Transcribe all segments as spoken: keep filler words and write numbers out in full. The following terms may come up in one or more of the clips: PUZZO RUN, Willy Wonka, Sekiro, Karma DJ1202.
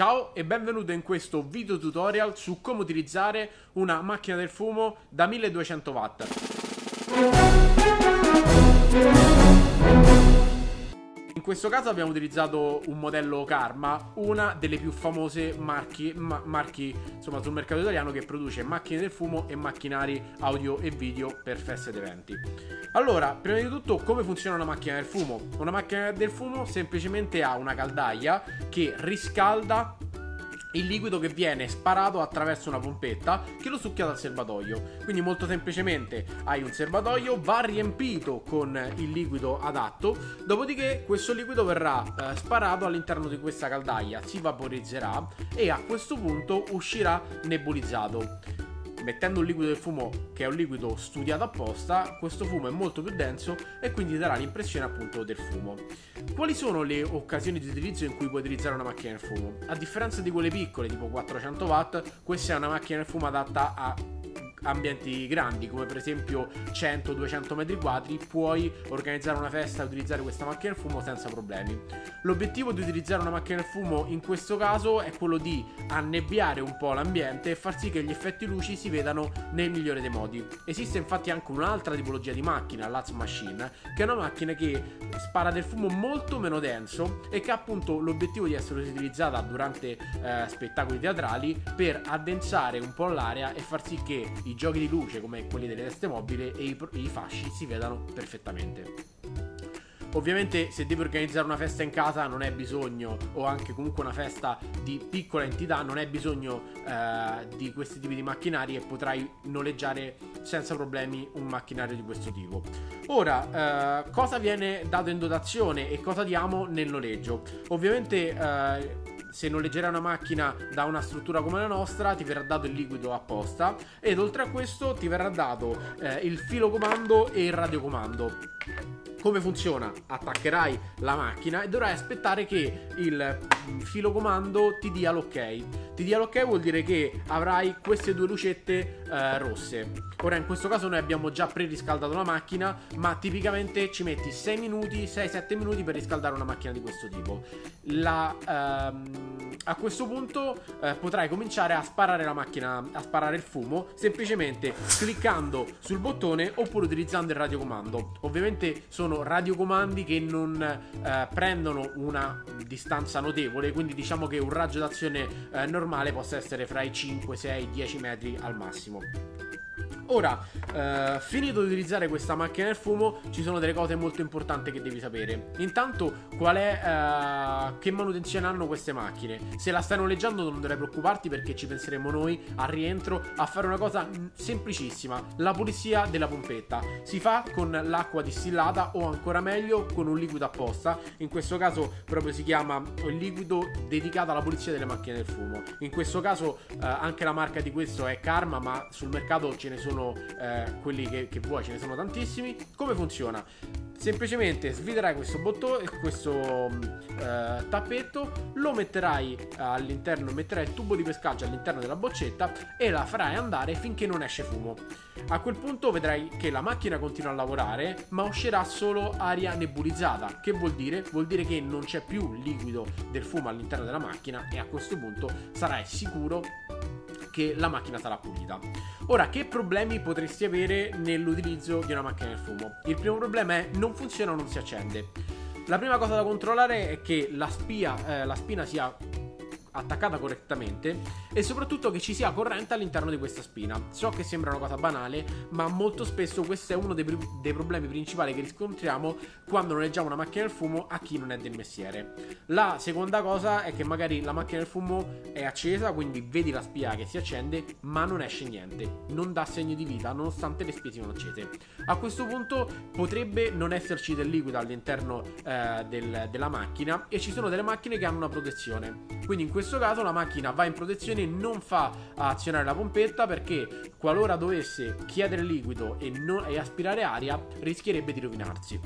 Ciao e benvenuto in questo video tutorial su come utilizzare una macchina del fumo da milleduecento watt. In questo caso abbiamo utilizzato un modello Karma, una delle più famose marchi, ma, marchi insomma, sul mercato italiano, che produce macchine del fumo e macchinari audio e video per feste ed eventi. Allora, prima di tutto, come funziona una macchina del fumo? Una macchina del fumo semplicemente ha una caldaia che riscalda il liquido che viene sparato attraverso una pompetta che lo succhia dal serbatoio. Quindi molto semplicemente hai un serbatoio, va riempito con il liquido adatto, dopodiché questo liquido verrà eh, sparato all'interno di questa caldaia, si vaporizzerà e a questo punto uscirà nebulizzato. Mettendo un liquido del fumo, che è un liquido studiato apposta, questo fumo è molto più denso e quindi darà l'impressione appunto del fumo. Quali sono le occasioni di utilizzo in cui puoi utilizzare una macchina del fumo? A differenza di quelle piccole, tipo quattrocento watt, questa è una macchina del fumo adatta a ambienti grandi, come per esempio cento duecento metri quadri. Puoi organizzare una festa e utilizzare questa macchina del fumo senza problemi. L'obiettivo di utilizzare una macchina del fumo in questo caso è quello di annebbiare un po' l'ambiente e far sì che gli effetti luci si vedano nel migliore dei modi. Esiste infatti anche un'altra tipologia di macchina, l'Haz Machine, che è una macchina che spara del fumo molto meno denso e che ha appunto l'obiettivo di essere utilizzata durante eh, spettacoli teatrali per addensare un po' l'area e far sì che i giochi di luce, come quelli delle teste mobili, e i, i fasci si vedano perfettamente. Ovviamente se devi organizzare una festa in casa non hai bisogno, o anche comunque una festa di piccola entità, non hai bisogno eh, di questi tipi di macchinari e potrai noleggiare senza problemi un macchinario di questo tipo. Ora, eh, cosa viene dato in dotazione e cosa diamo nel noleggio? Ovviamente eh, se noleggerai una macchina da una struttura come la nostra, ti verrà dato il liquido apposta, ed oltre a questo ti verrà dato eh, il filo comando e il radiocomando. Come funziona? Attaccherai la macchina e dovrai aspettare che il filo comando ti dia l'ok. Ti dia l'ok vuol dire che avrai queste due lucette eh, rosse. Ora in questo caso noi abbiamo già preriscaldato la macchina, ma tipicamente ci metti sei minuti, sei sette minuti per riscaldare una macchina di questo tipo. La, ehm, a questo punto eh, potrai cominciare a sparare la macchina, a sparare il fumo, semplicemente cliccando sul bottone oppure utilizzando il radiocomando. Ovviamente sono radiocomandi che non eh, prendono una distanza notevole, quindi diciamo che un raggio d'azione eh, normale possa essere fra i cinque, sei, dieci metri al massimo. Ora, eh, finito di utilizzare questa macchina del fumo, ci sono delle cose molto importanti che devi sapere. Intanto, qual è eh, che manutenzione hanno queste macchine? Se la stai noleggiando non dovrai preoccuparti, perché ci penseremo noi al rientro a fare una cosa semplicissima: la pulizia della pompetta. Si fa con l'acqua distillata, o ancora meglio con un liquido apposta. In questo caso proprio si chiama il liquido dedicato alla pulizia delle macchine del fumo. In questo caso eh, anche la marca di questo è Karma, ma sul mercato ce ne sono Eh, quelli che, che vuoi, ce ne sono tantissimi. Come funziona? Semplicemente sviderai questo bottone, questo eh, tappetto, lo metterai all'interno, metterai il tubo di pescaggio all'interno della boccetta e la farai andare finché non esce fumo. A quel punto vedrai che la macchina continua a lavorare, ma uscirà solo aria nebulizzata. Che vuol dire? Vuol dire che non c'è più liquido del fumo all'interno della macchina, e a questo punto sarai sicuro che la macchina sarà pulita. Ora, che problemi potresti avere nell'utilizzo di una macchina del fumo? Il primo problema è: non funziona o non si accende. La prima cosa da controllare è che la spia, eh, la spina sia attaccata correttamente e soprattutto che ci sia corrente all'interno di questa spina. So che sembra una cosa banale, ma molto spesso questo è uno dei, dei problemi principali che riscontriamo quando noleggiamo una macchina del fumo a chi non è del mestiere. La seconda cosa è che magari la macchina del fumo è accesa, quindi vedi la spia che si accende, ma non esce niente, non dà segno di vita nonostante le spie siano accese. A questo punto potrebbe non esserci del liquido all'interno eh, del, della macchina, e ci sono delle macchine che hanno una protezione, quindi in questo In questo caso la macchina va in protezione e non fa azionare la pompetta, perché qualora dovesse chiedere liquido e, non, e aspirare aria rischierebbe di rovinarsi.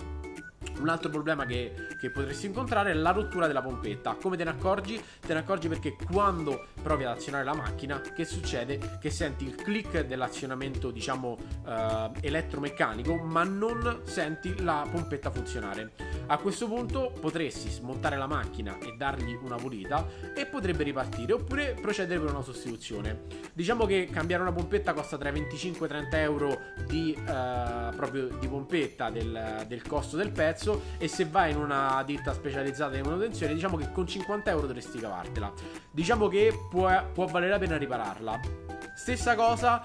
Un altro problema che, che potresti incontrare è la rottura della pompetta. Come te ne accorgi? Te ne accorgi perché quando provi ad azionare la macchina, che succede? Che senti il click dell'azionamento, diciamo, eh, elettromeccanico, ma non senti la pompetta funzionare. A questo punto potresti smontare la macchina e dargli una pulita e potrebbe ripartire, oppure procedere per una sostituzione. Diciamo che cambiare una pompetta costa tra i venticinque e i trenta euro di, eh, proprio di pompetta, del, del costo del pezzo, e se vai in una ditta specializzata di manutenzione, diciamo che con cinquanta euro dovresti cavartela. Diciamo che può, può valere la pena ripararla. Stessa cosa,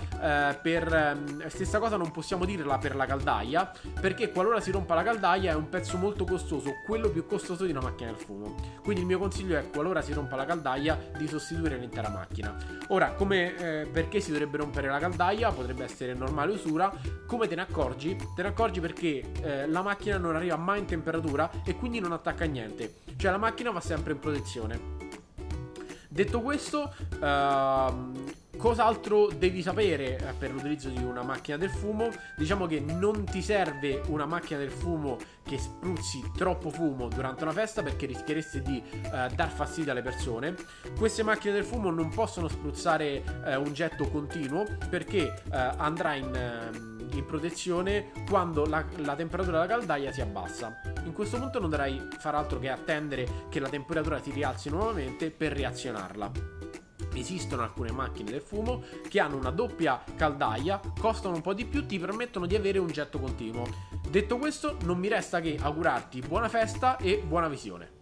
eh, per, stessa cosa non possiamo dirla per la caldaia, perché qualora si rompa la caldaia è un pezzo molto costoso, quello più costoso di una macchina del fumo. Quindi il mio consiglio è, qualora si rompa la caldaia, di sostituire l'intera macchina. Ora, come, eh, perché si dovrebbe rompere la caldaia? Potrebbe essere normale usura. Come te ne accorgi? Te ne accorgi perché eh, la macchina non arriva mai in temperatura e quindi non attacca niente, cioè la macchina va sempre in protezione. Detto questo, ehm, cos'altro devi sapere per l'utilizzo di una macchina del fumo? Diciamo che non ti serve una macchina del fumo che spruzzi troppo fumo durante una festa, perché rischieresti di eh, dar fastidio alle persone. Queste macchine del fumo non possono spruzzare eh, un getto continuo, perché eh, andrà in... Eh, in protezione quando la, la temperatura della caldaia si abbassa. In questo punto non dovrai far altro che attendere che la temperatura si rialzi nuovamente per reazionarla. Esistono alcune macchine del fumo che hanno una doppia caldaia, costano un po' di più, ti permettono di avere un getto continuo. Detto questo, non mi resta che augurarti buona festa e buona visione.